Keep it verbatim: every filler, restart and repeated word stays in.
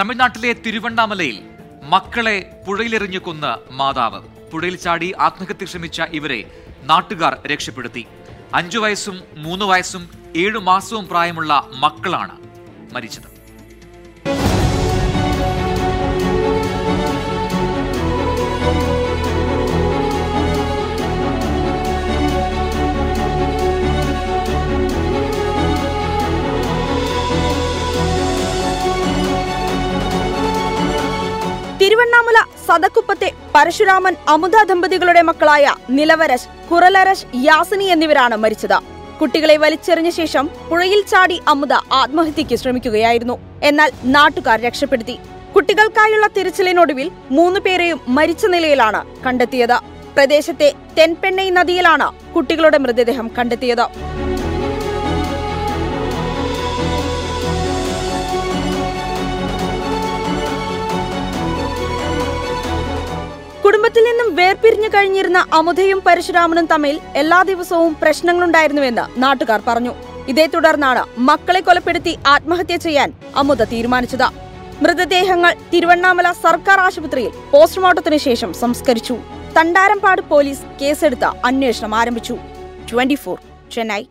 തമിഴ്നാട്ടിലെ തിരുവണ്ണാമലയിൽ മക്കളെ പുഴയിലെറിഞ്ഞു കൊന്ന മാതാവ്. പുഴയിൽ ചാടി ആത്മഹത്യ ശ്രമിച്ച ഇവരെ നാട്ടുകാർ രക്ഷപ്പെടുത്തി. അഞ്ചു വയസ്സും മൂന്ന് വയസ്സും ഏഴു മാസവും പ്രായമുള്ള മക്കളാണ് മരിച്ചത്. തിരുവണ്ണാമല സദക്കുപ്പത്തെ പരശുരാമൻ അമുദ ദമ്പതികളുടെ മക്കളായ നിലവരശ്, കുറലരശ്, യാസിനി എന്നിവരാണ് മരിച്ചത്. കുട്ടികളെ വലിച്ചെറിഞ്ഞ ശേഷം പുഴയിൽ ചാടി അമുദ ആത്മഹത്യക്ക് ശ്രമിക്കുകയായിരുന്നു. എന്നാൽ നാട്ടുകാർ രക്ഷപ്പെടുത്തി. കുട്ടികൾക്കായുള്ള തിരച്ചിലിനൊടുവിൽ മൂന്നു പേരെയും മരിച്ച നിലയിലാണ് കണ്ടെത്തിയത്. പ്രദേശത്തെ തെൻപെണ്ണൈ നദിയിലാണ് കുട്ടികളുടെ മൃതദേഹം കണ്ടെത്തിയത്. കുടുംബത്തിൽ നിന്നും വേർപിരിഞ്ഞു കഴിഞ്ഞിരുന്ന അമുദയും പരശുരാമനും തമ്മിൽ എല്ലാ ദിവസവും പ്രശ്നങ്ങളുണ്ടായിരുന്നുവെന്ന് നാട്ടുകാർ പറഞ്ഞു. ഇതേ തുടർന്നാണ് മക്കളെ കൊലപ്പെടുത്തി ആത്മഹത്യ ചെയ്യാൻ അമുദ തീരുമാനിച്ചത്. മൃതദേഹങ്ങൾ തിരുവണ്ണാമല സർക്കാർ ആശുപത്രിയിൽ പോസ്റ്റ്മോർട്ടത്തിന് ശേഷം സംസ്കരിച്ചു. തണ്ടാരംപാട് പോലീസ് കേസെടുത്ത് അന്വേഷണം ആരംഭിച്ചു. Twenty four Chennai.